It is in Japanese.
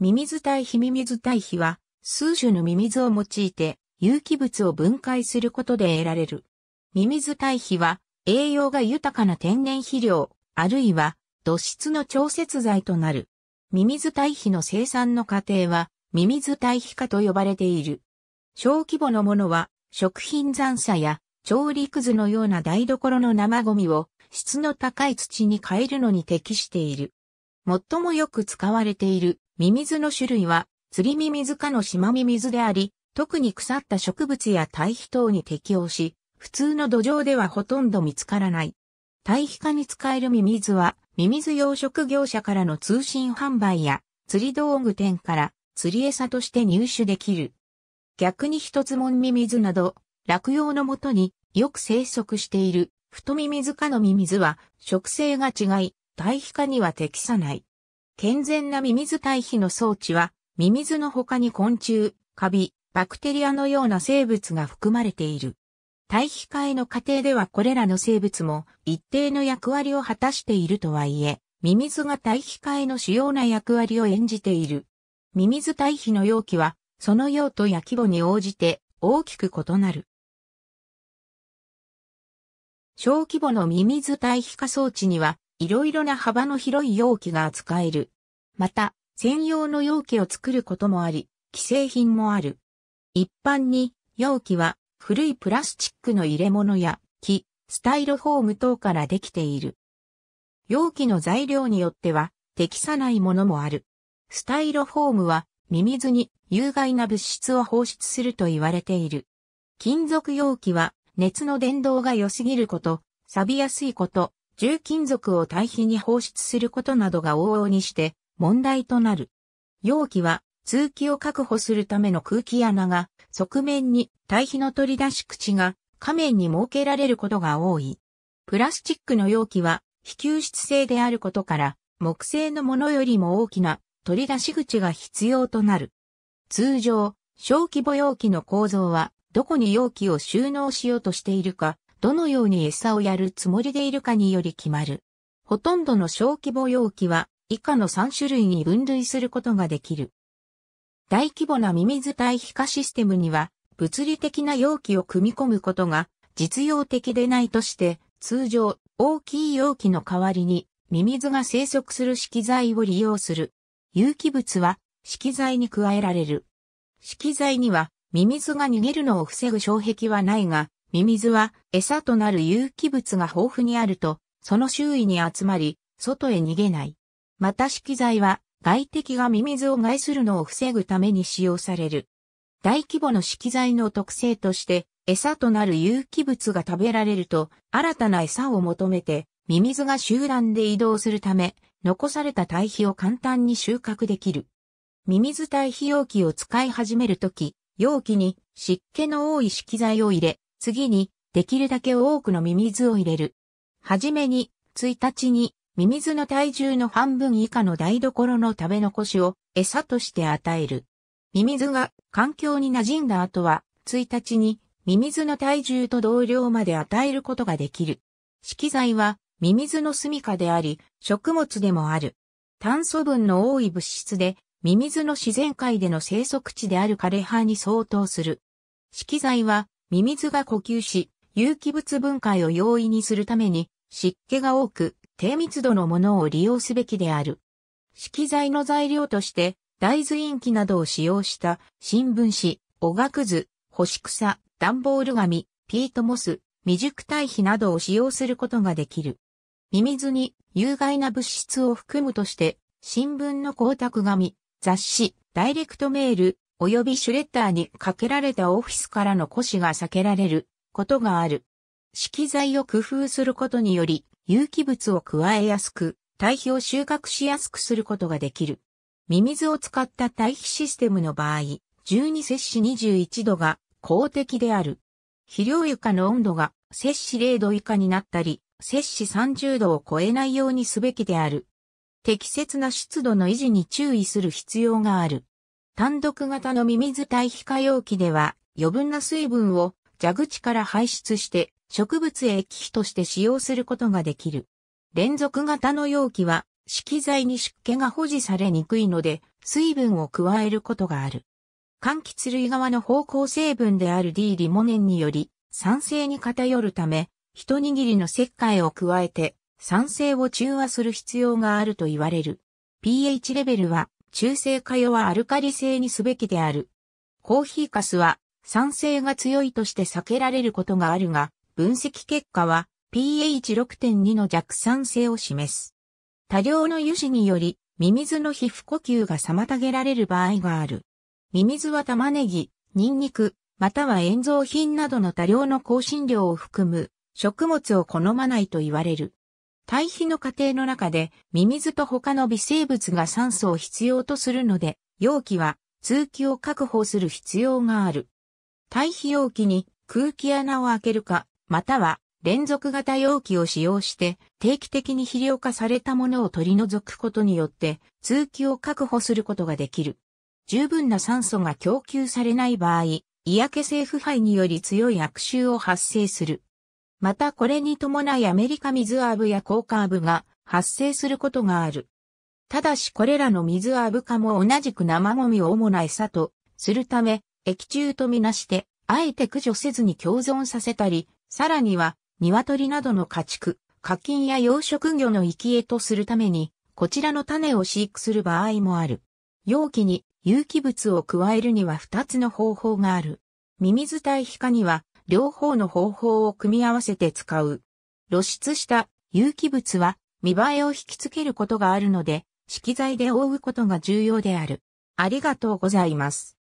ミミズ対比。ミミズ対比は、数種のミミズを用いて、有機物を分解することで得られる。ミミズ対比は、栄養が豊かな天然肥料、あるいは、土質の調節剤となる。ミミズ対比の生産の過程は、ミミズ対比化と呼ばれている。小規模のものは、食品残渣や調理くずのような台所の生ゴミを質の高い土に変えるのに適している。最もよく使われているミミズの種類は、ツリミミズ科のシマミミズであり、特に腐った植物や堆肥等に適応し、普通の土壌ではほとんど見つからない。堆肥化に使えるミミズは、ミミズ養殖業者からの通信販売や、釣り道具店から釣り餌として入手できる。逆にヒトツモンミミズなど、落葉のもとによく生息しているフトミミズ科のミミズは植生が違い、堆肥化には適さない。健全なミミズ堆肥の装置は、ミミズの他に昆虫、カビ、バクテリアのような生物が含まれている。堆肥化への過程ではこれらの生物も一定の役割を果たしているとはいえ、ミミズが堆肥化への主要な役割を演じている。ミミズ堆肥の容器は、その用途や規模に応じて大きく異なる。小規模のミミズ堆肥化装置には、いろいろな幅の広い容器が扱える。また、専用の容器を作ることもあり、既製品もある。一般に、容器は古いプラスチックの入れ物や木、スタイロフォーム等からできている。容器の材料によっては、適さないものもある。スタイロフォームは、ミミズに有害な物質を放出すると言われている。金属容器は熱の伝導が良すぎること、錆びやすいこと、重金属を堆肥に放出することなどが往々にして問題となる。容器は通気を確保するための空気穴が側面に堆肥の取り出し口が下面に設けられることが多い。プラスチックの容器は非吸湿性であることから木製のものよりも大きな取り出し口が必要となる。通常、小規模容器の構造は、どこに容器を収納しようとしているか、どのように餌をやるつもりでいるかにより決まる。ほとんどの小規模容器は、以下の3種類に分類することができる。大規模なミミズ堆肥化システムには、物理的な容器を組み込むことが実用的でないとして、通常、大きい容器の代わりに、ミミズが生息する資材を利用する。有機物は色剤に加えられる。色剤にはミミズが逃げるのを防ぐ障壁はないが、ミミズは餌となる有機物が豊富にあると、その周囲に集まり、外へ逃げない。また色剤は外敵がミミズを害するのを防ぐために使用される。大規模の色剤の特性として、餌となる有機物が食べられると、新たな餌を求めて、ミミズが集団で移動するため、残された堆肥を簡単に収穫できる。ミミズ堆肥容器を使い始めるとき、容器に湿気の多い色剤を入れ、次にできるだけ多くのミミズを入れる。はじめに、1日にミミズの体重の半分以下の台所の食べ残しを餌として与える。ミミズが環境に馴染んだ後は、1日にミミズの体重と同量まで与えることができる。色剤は、ミミズの住処であり、食物でもある。炭素分の多い物質で、ミミズの自然界での生息地である枯葉に相当する。色剤は、ミミズが呼吸し、有機物分解を容易にするために、湿気が多く、低密度のものを利用すべきである。色剤の材料として、大豆インキなどを使用した、新聞紙、おがくず、干し草、段ボール紙、ピートモス、未熟堆肥などを使用することができる。ミミズに有害な物質を含むとして、新聞の光沢紙、雑誌、ダイレクトメール、及びシュレッダーにかけられたオフィスからの枯死が避けられることがある。色剤を工夫することにより、有機物を加えやすく、堆肥を収穫しやすくすることができる。ミミズを使った堆肥システムの場合、12摂氏21度が公的である。肥料床の温度が摂氏0度以下になったり、摂氏30度を超えないようにすべきである。適切な湿度の維持に注意する必要がある。単独型のミミズ堆肥化容器では、余分な水分を蛇口から排出して植物液肥として使用することができる。連続型の容器は、色剤に湿気が保持されにくいので、水分を加えることがある。柑橘類側の芳香成分である D リモネンにより酸性に偏るため、一握りの石灰を加えて酸性を中和する必要があると言われる。pH レベルは中性か弱アルカリ性にすべきである。コーヒーかすは酸性が強いとして避けられることがあるが、分析結果は pH6.2 の弱酸性を示す。多量の油脂によりミミズの皮膚呼吸が妨げられる場合がある。ミミズは玉ねぎ、ニンニク、または塩蔵品などの多量の香辛料を含む食物を好まないと言われる。堆肥の過程の中でミミズと他の微生物が酸素を必要とするので、容器は通気を確保する必要がある。堆肥容器に空気穴を開けるか、または連続型容器を使用して定期的に肥料化されたものを取り除くことによって通気を確保することができる。十分な酸素が供給されない場合、嫌気性腐敗により強い悪臭を発生する。またこれに伴いアメリカ水アブやコーカアブが発生することがある。ただしこれらの水アブ科も同じく生ゴミを主な餌とするため、益虫とみなして、あえて駆除せずに共存させたり、さらには鶏などの家畜、家禽や養殖魚の生き餌とするために、こちらの種を飼育する場合もある。容器に有機物を加えるには2つの方法がある。ミミズ堆肥化には、両方の方法を組み合わせて使う。露出した有機物は見栄えを引きつけることがあるので、色剤で覆うことが重要である。ありがとうございます。